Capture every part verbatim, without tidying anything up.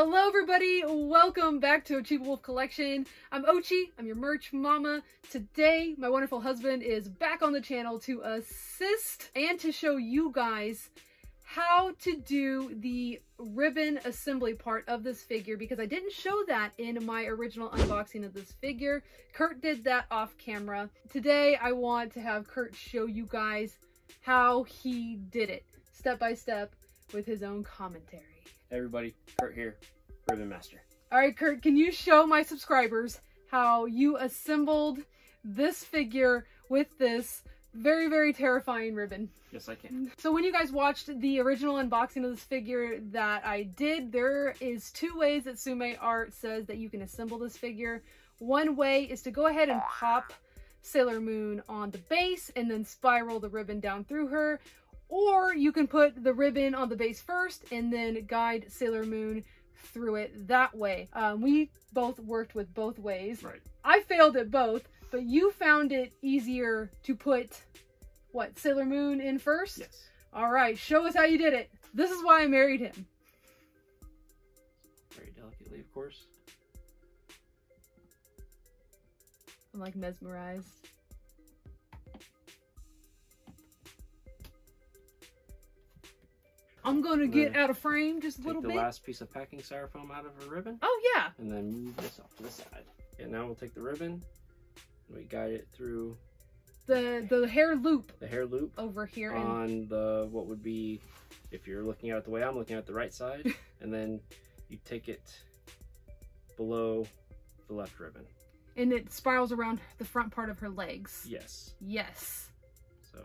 Hello everybody, welcome back to Ochi Wolf Collection. I'm Ochi, I'm your merch mama. Today, my wonderful husband is back on the channel to assist and to show you guys how to do the ribbon assembly part of this figure because I didn't show that in my original unboxing of this figure. Kurt did that off camera. Today, I want to have Kurt show you guys how he did it, step by step, with his own commentary. Everybody, Kurt here, Ribbon Master. All right, Kurt, can you show my subscribers how you assembled this figure with this very, very terrifying ribbon? Yes, I can. So when you guys watched the original unboxing of this figure that I did, there is two ways that Sume Art says that you can assemble this figure. One way is to go ahead and pop Sailor Moon on the base and then spiral the ribbon down through her. Or you can put the ribbon on the base first and then guide Sailor Moon through it that way. Um, we both worked with both ways. Right. I failed at both, but you found it easier to put, what, Sailor Moon in first? Yes. All right, show us how you did it. This is why I married him. Very delicately, of course. I'm like mesmerized. I'm going to get out of frame just a little bit. Take the last piece of packing styrofoam out of her ribbon. Oh, yeah. And then move this off to the side. And now we'll take the ribbon and we guide it through the the hair loop. The hair loop. Over here. On the, what would be, if you're looking at it the way I'm looking at it, the right side. And then you take it below the left ribbon. And it spirals around the front part of her legs. Yes. Yes. So.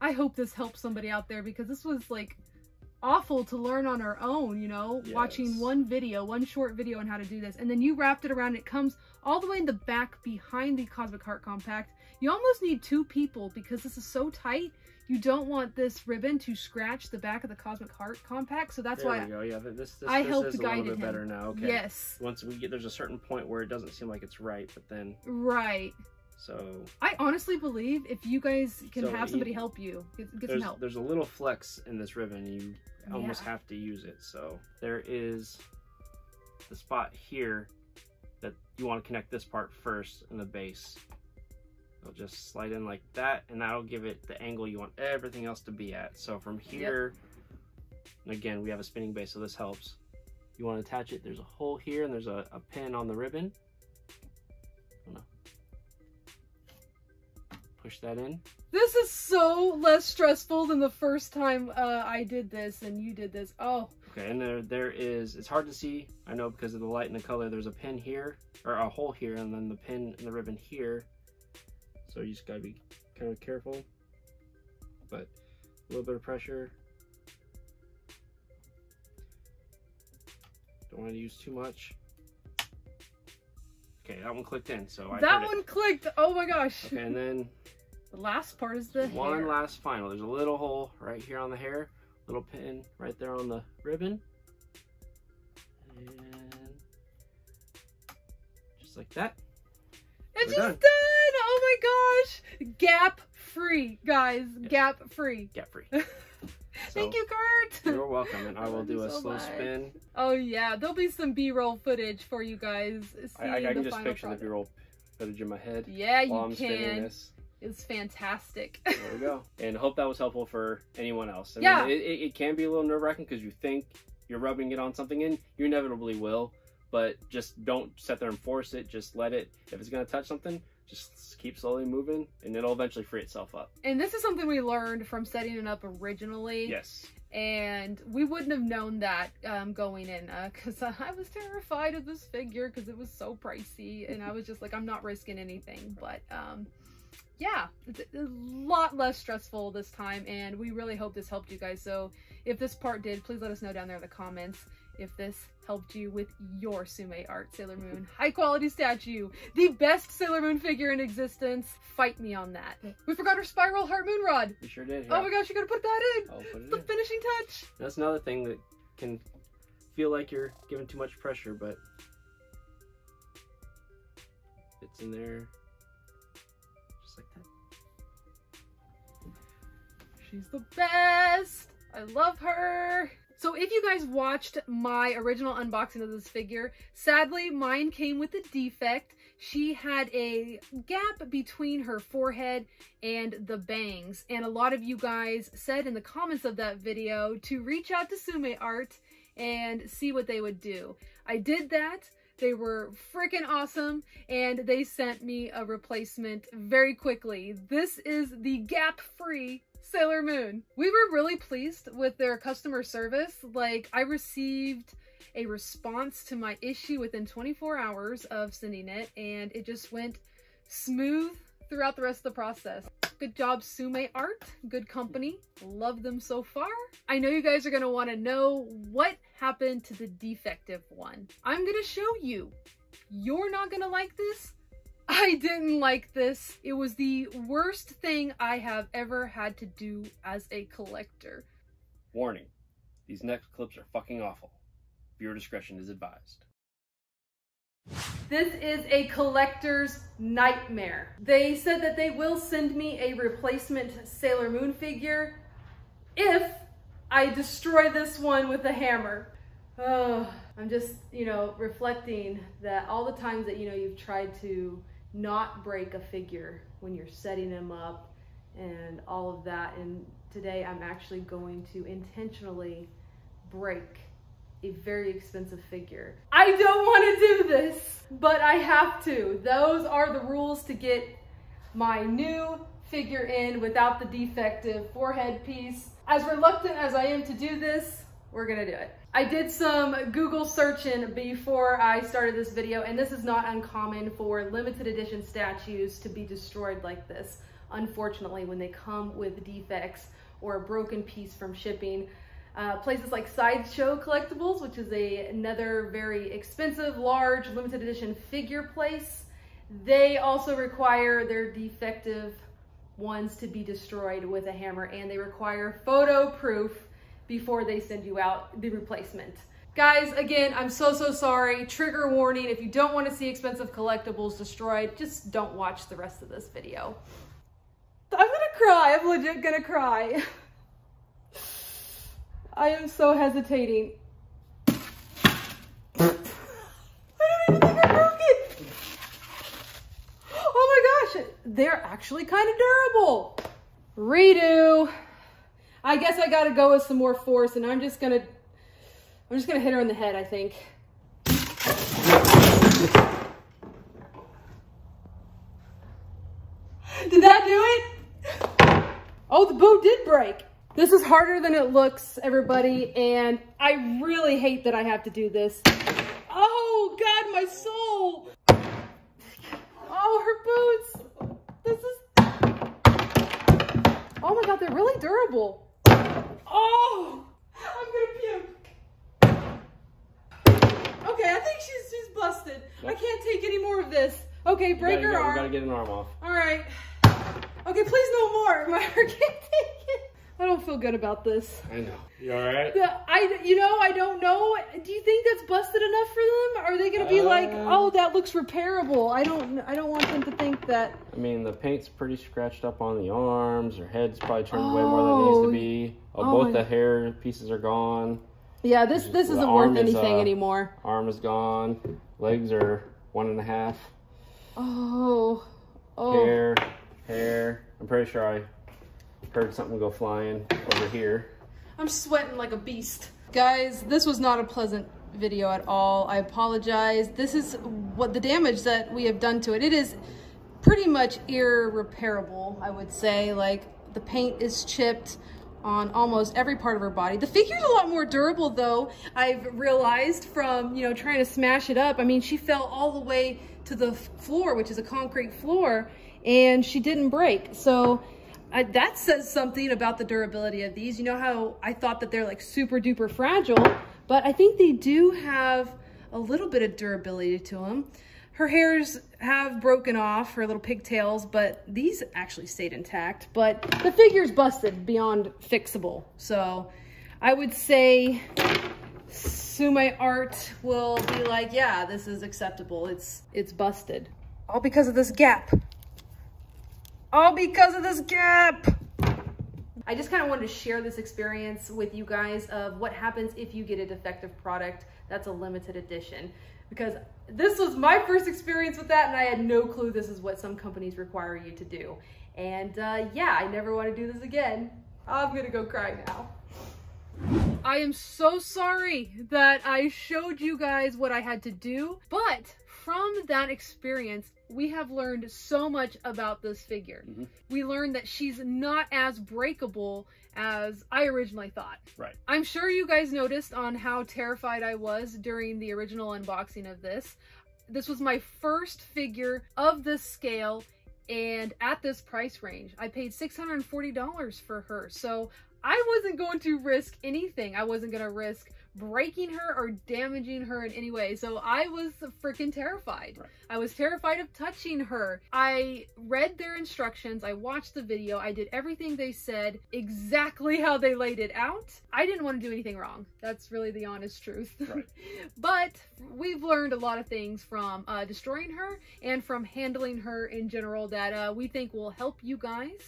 I hope this helps somebody out there because this was like awful to learn on our own, you know, yes. Watching one video, one short video on how to do this. And then you wrapped it around and it comes all the way in the back behind the Cosmic Heart Compact. You almost need two people because this is so tight. You don't want this ribbon to scratch the back of the Cosmic Heart Compact. So that's there why we I, go. Yeah, this, this, I this helped is guide a little bit him. Better now. Okay. Yes. Once we get, there's a certain point where it doesn't seem like it's right, but then. Right. So I honestly believe if you guys can so have somebody you, help you, get, get some help. There's a little flex in this ribbon. You almost yeah. have to use it. So there is the spot here that you want to connect this part first in the base. It'll just slide in like that, and that'll give it the angle you want everything else to be at. So from here, yep. And again, we have a spinning base, so this helps. You want to attach it. There's a hole here, and there's a, a pin on the ribbon. Push that in. This is so less stressful than the first time uh, I did this and you did this. Oh. Okay, and there, there is, it's hard to see, I know because of the light and the color, there's a pin here, or a hole here, and then the pin and the ribbon here. So you just gotta be kind of careful, but a little bit of pressure. Don't want to use too much. Okay, that one clicked in, so I That one it. clicked, oh my gosh. Okay, and then the last part is the one hair. last final. There's a little hole right here on the hair, little pin right there on the ribbon. And just like that. It's just done. done! Oh my gosh! Gap free, guys. Yes. Gap free. Gap free. So, thank you, Kurt! You're welcome, and I will do a so slow much. spin. Oh yeah, there'll be some B-roll footage for you guys. I, I, I can the just picture product. the B-roll footage in my head. Yeah, while you I'm can. This. It's fantastic. There we go. And hope that was helpful for anyone else. I yeah. mean, it, it, it can be a little nerve-wracking because you think you're rubbing it on something, and you inevitably will, but just don't sit there and force it. Just let it, if it's going to touch something, just keep slowly moving and it'll eventually free itself up. And this is something we learned from setting it up originally. Yes. And we wouldn't have known that um, going in because uh, I was terrified of this figure because it was so pricey and I was just like, I'm not risking anything. But um, yeah, it's a lot less stressful this time and we really hope this helped you guys. So if this part did, please let us know down there in the comments if this helped you with your Sume Art Sailor Moon high quality statue, the best Sailor Moon figure in existence. Fight me on that. We forgot her spiral heart moon rod. We sure did. Yeah. Oh my gosh, you gotta put that in. I'll put it the in. finishing touch. That's another thing that can feel like you're giving too much pressure, but it's in there just like that. She's the best. I love her. So if you guys watched my original unboxing of this figure, sadly mine came with a defect. She had a gap between her forehead and the bangs, and a lot of you guys said in the comments of that video to reach out to Sume Art and see what they would do. I did that. They were freaking awesome, and they sent me a replacement very quickly. This is the gap-free Sailor Moon. We were really pleased with their customer service. Like, I received a response to my issue within twenty-four hours of sending it, and it just went smooth throughout the rest of the process. Good job, Sume Art. Good company. Love them so far. I know you guys are going to want to know what happened to the defective one. I'm going to show you. You're not going to like this. I didn't like this. It was the worst thing I have ever had to do as a collector. Warning. These next clips are fucking awful. Viewer discretion is advised. This is a collector's nightmare. They said that they will send me a replacement Sailor Moon figure if I destroy this one with a hammer. Oh, I'm just, you know, reflecting that all the times that, you know, you've tried to not break a figure when you're setting them up and all of that. And today I'm actually going to intentionally break a very expensive figure. I don't want to do this, but I have to. Those are the rules to get my new figure in without the defective forehead piece. As reluctant as I am to do this, we're gonna do it. I did some Google searching before I started this video, and this is not uncommon for limited edition statues to be destroyed like this, unfortunately, when they come with defects or a broken piece from shipping. Uh, places like Sideshow Collectibles, which is a, another very expensive, large, limited edition figure place, they also require their defective ones to be destroyed with a hammer, and they require photo proof before they send you out the replacement. Guys, again, I'm so, so sorry. Trigger warning, if you don't want to see expensive collectibles destroyed, just don't watch the rest of this video. I'm gonna cry, I'm legit gonna cry. I am so hesitating. I don't even think I broke it. Oh my gosh, they're actually kind of durable. Redo. I guess I gotta go with some more force, and I'm just gonna, I'm just gonna hit her in the head, I think. Did that do it? Oh, the boot did break. This is harder than it looks, everybody, and I really hate that I have to do this. Oh, God, my soul! Oh, her boots! This is... Oh, my God, they're really durable. Oh! I'm gonna puke. Okay, I think she's, she's busted. Yep. I can't take any more of this. Okay, break gotta, her arm. We gotta get an arm off. All right. Okay, please no more. My hair can't take it. I don't feel good about this. I know. You all right? Yeah, I, you know, I don't know. Do you think that's busted enough for them? Are they going to be uh, like, oh, that looks repairable? I don't, I don't want them to think that. I mean, the paint's pretty scratched up on the arms. Her head's probably turned oh, way more than it needs to be. Oh, oh, both the hair pieces are gone. Yeah, this, this the isn't worth anything is, uh, anymore. Arm is gone. Legs are one and a half. Oh. oh. Hair, hair. I'm pretty sure I... heard something go flying over here. I'm sweating like a beast. Guys, this was not a pleasant video at all. I apologize. This is what the damage that we have done to it. It is pretty much irreparable, I would say. Like, the paint is chipped on almost every part of her body. The figure's a lot more durable, though, I've realized from, you know, trying to smash it up. I mean, she fell all the way to the floor, which is a concrete floor, and she didn't break. So... I, that says something about the durability of these. You know how I thought that they're like super duper fragile, but I think they do have a little bit of durability to them. Her hairs have broken off, her little pigtails, but these actually stayed intact, but the figure's busted beyond fixable. So I would say Sume Art will be like, yeah, this is acceptable. It's, it's busted. All because of this gap. All because of this gap. I just kind of wanted to share this experience with you guys of what happens if you get a defective product that's a limited edition, because this was my first experience with that and I had no clue this is what some companies require you to do. And uh, yeah, I never want to do this again. I'm gonna go cry now. I am so sorry that I showed you guys what I had to do, but from that experience, we have learned so much about this figure. Mm-hmm. We learned that she's not as breakable as I originally thought. Right. I'm sure you guys noticed on how terrified I was during the original unboxing of this. This was my first figure of this scale and at this price range. I paid six hundred forty dollars for her, so I wasn't going to risk anything. I wasn't going to risk breaking her or damaging her in any way. So I was freaking terrified. Right. I was terrified of touching her. I read their instructions. I watched the video. I did everything they said, exactly how they laid it out. I didn't want to do anything wrong. That's really the honest truth. Right. But we've learned a lot of things from uh, destroying her and from handling her in general that uh, we think will help you guys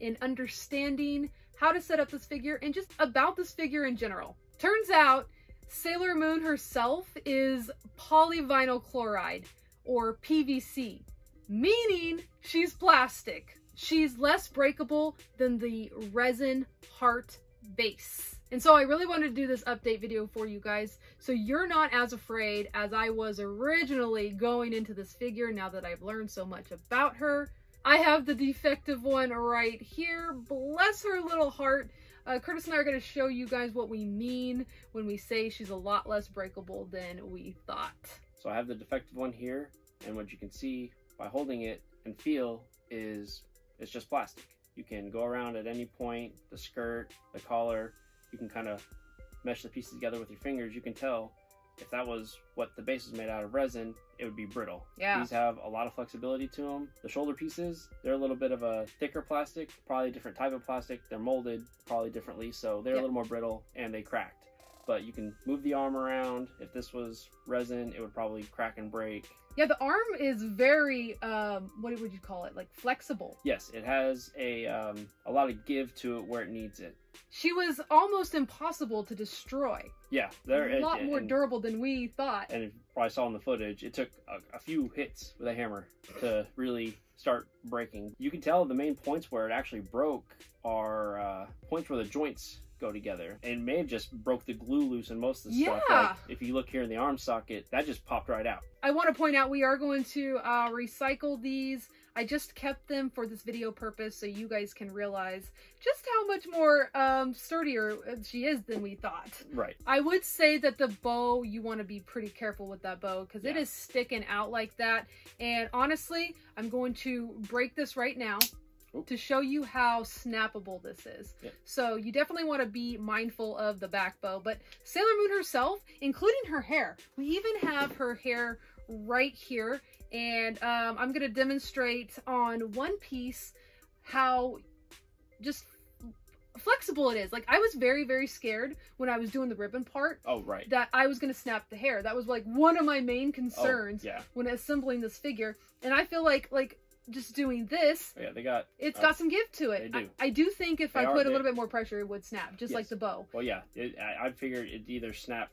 in understanding how to set up this figure and just about this figure in general. Turns out Sailor Moon herself is polyvinyl chloride, or P V C, meaning she's plastic. She's less breakable than the resin heart base. And so I really wanted to do this update video for you guys so you're not as afraid as I was originally going into this figure now that I've learned so much about her. I have the defective one right here. Bless her little heart. Uh, Curtis and I are going to show you guys what we mean when we say she's a lot less breakable than we thought. So I have the defective one here, and what you can see by holding it and feel is it's just plastic. You can go around at any point, the skirt, the collar, you can kind of mesh the pieces together with your fingers. You can tell if that was what the base was made out of, resin, it would be brittle. Yeah. These have a lot of flexibility to them. The shoulder pieces, they're a little bit of a thicker plastic, probably a different type of plastic. They're molded probably differently, so they're yeah. a little more brittle and they cracked. But you can move the arm around. If this was resin, it would probably crack and break. Yeah, the arm is very, um, what would you call it? Like flexible. Yes, it has a, um, a lot of give to it where it needs it. She was almost impossible to destroy. Yeah. They're a lot and, more and, durable than we thought. And if you probably saw in the footage, it took a, a few hits with a hammer to really start breaking. You can tell the main points where it actually broke are uh, points where the joints go together. It may have just broke the glue loose in most of the yeah. stuff. Like if you look here in the arm socket, that just popped right out. I want to point out we are going to uh, recycle these. I just kept them for this video purpose so you guys can realize just how much more um, sturdier she is than we thought. Right. I would say that the bow, you want to be pretty careful with that bow because yeah. it is sticking out like that. And honestly, I'm going to break this right now to show you how snappable this is. Yep. So you definitely want to be mindful of the back bow, but Sailor Moon herself, including her hair, we even have her hair right here. And um, I'm going to demonstrate on one piece how just flexible it is. Like I was very, very scared when I was doing the ribbon part. Oh, right. That I was going to snap the hair. That was like one of my main concerns oh, yeah. when assembling this figure. And I feel like, like, just doing this, oh, yeah, they got it's uh, got some give to it. They do. I, I do think if they I put a little bit more pressure, it would snap, just yes. like the bow. Well, yeah, it, I, I figured it'd either snap,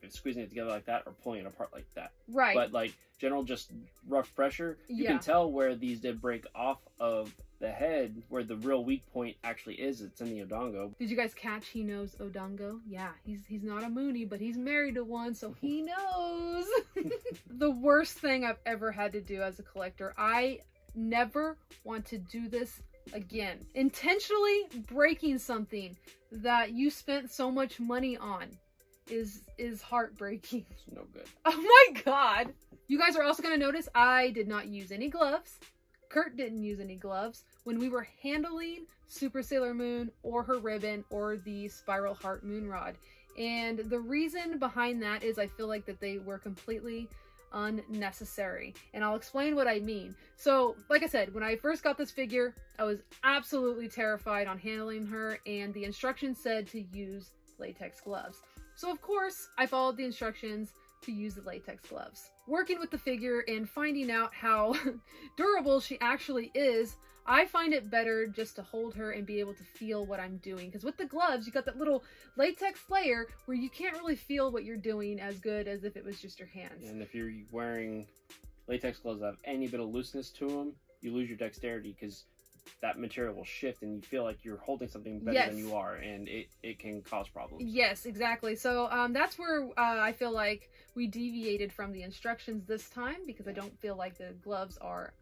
it's squeezing it together like that, or pulling it apart like that. Right. But like general, just rough pressure. You yeah. can tell where these did break off of the head, where the real weak point actually is. It's in the Odongo. Did you guys catch? He knows Odongo. Yeah, he's he's not a Moony, but he's married to one, so he knows. The worst thing I've ever had to do as a collector. I never want to do this again. Intentionally breaking something that you spent so much money on is is heartbreaking. It's no good. Oh my god. You guys are also going to notice I did not use any gloves. Kurt didn't use any gloves when we were handling Super Sailor Moon or her ribbon or the Spiral Heart Moon Rod. And the reason behind that is I feel like that they were completely unnecessary, and I'll explain what I mean. So like I said, when I first got this figure, I was absolutely terrified on handling her, and the instructions said to use latex gloves. So of course I followed the instructions, to use the latex gloves. Working with the figure and finding out how durable she actually is, I find it better just to hold her and be able to feel what I'm doing. Because with the gloves, you got that little latex layer where you can't really feel what you're doing as good as if it was just your hands. And if you're wearing latex gloves that have any bit of looseness to them, you lose your dexterity because that material will shift and you feel like you're holding something better yes. than you are, and it, it can cause problems. Yes, exactly. So um, that's where uh, I feel like we deviated from the instructions this time, because I don't feel like the gloves are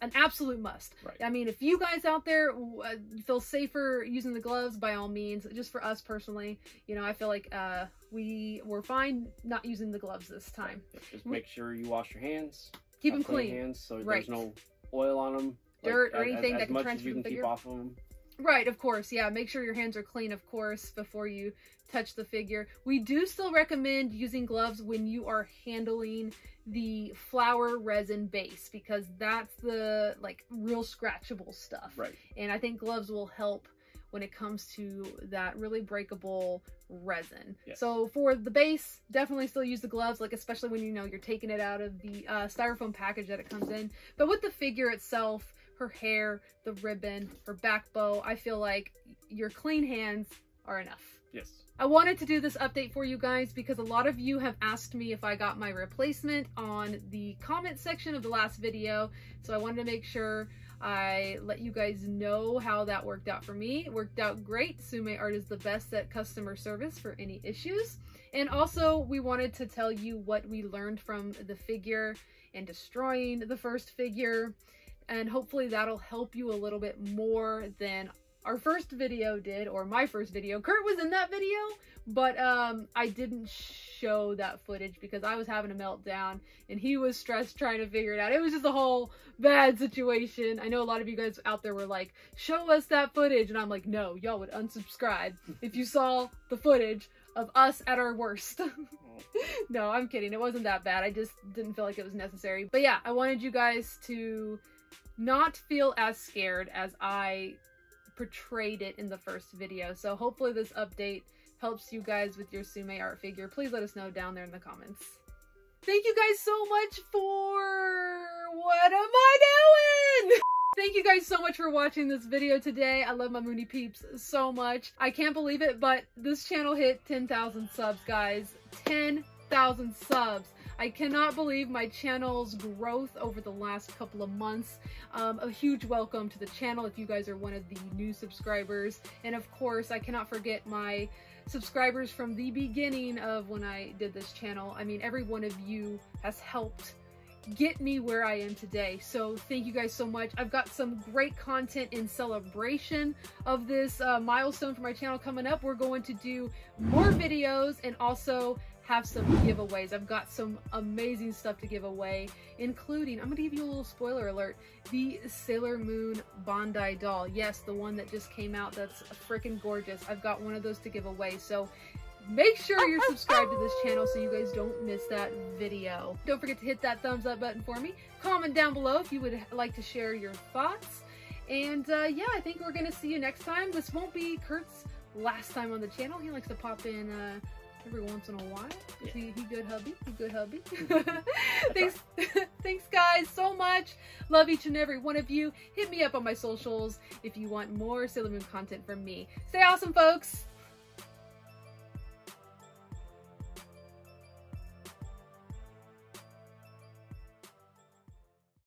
an absolute must. Right. I mean, if you guys out there uh, feel safer using the gloves, by all means. Just for us personally, you know, I feel like uh, we were fine not using the gloves this time. Right. Just make sure you wash your hands. Keep them clean. hands so right. there's no oil on them. Dirt like, or anything as, that as can transfer the figure. Keep off of them. Right, of course, yeah. Make sure your hands are clean, of course, before you touch the figure. We do still recommend using gloves when you are handling the flower resin base, because that's the like real scratchable stuff. Right. And I think gloves will help when it comes to that really breakable resin. Yes. So for the base, definitely still use the gloves, like especially when you know you're taking it out of the uh, styrofoam package that it comes in. But with the figure itself, her hair, the ribbon, her back bow, I feel like your clean hands are enough. Yes. I wanted to do this update for you guys because a lot of you have asked me if I got my replacement on the comment section of the last video. So I wanted to make sure I let you guys know how that worked out for me. It worked out great. Sume Art is the best at customer service for any issues. And also we wanted to tell you what we learned from the figure and destroying the first figure. And hopefully that'll help you a little bit more than our first video did, or my first video. Kurt was in that video, but um, I didn't show that footage because I was having a meltdown and he was stressed trying to figure it out. It was just a whole bad situation. I know a lot of you guys out there were like, show us that footage. And I'm like, no, y'all would unsubscribe if you saw the footage of us at our worst. No, I'm kidding. It wasn't that bad. I just didn't feel like it was necessary. But yeah, I wanted you guys to not feel as scared as I portrayed it in the first video. So hopefully this update helps you guys with your Sume Art figure. Please let us know down there in the comments. Thank you guys so much for... What am I doing? Thank you guys so much for watching this video today. I love my Moony peeps so much. I can't believe it, but this channel hit ten thousand subs, guys. ten thousand subs. I cannot believe my channel's growth over the last couple of months. Um, a huge welcome to the channel if you guys are one of the new subscribers. And of course, I cannot forget my subscribers from the beginning of when I did this channel. I mean, every one of you has helped get me where I am today. So thank you guys so much. I've got some great content in celebration of this uh, milestone for my channel coming up. We're going to do more videos and also have some giveaways. I've got some amazing stuff to give away, including, I'm gonna give you a little spoiler alert, the Sailor Moon Bandai doll. Yes, the one that just came out, that's freaking gorgeous. I've got one of those to give away. So make sure you're subscribed to this channel so you guys don't miss that video. Don't forget to hit that thumbs up button for me. Comment down below if you would like to share your thoughts. And uh, yeah, I think we're gonna see you next time. This won't be Kurt's last time on the channel. He likes to pop in uh, every once in a while. Yeah. He, he good hubby, he good hubby. Thanks, thanks guys so much. Love each and every one of you. Hit me up on my socials if you want more Sailor Moon content from me. Stay awesome, folks.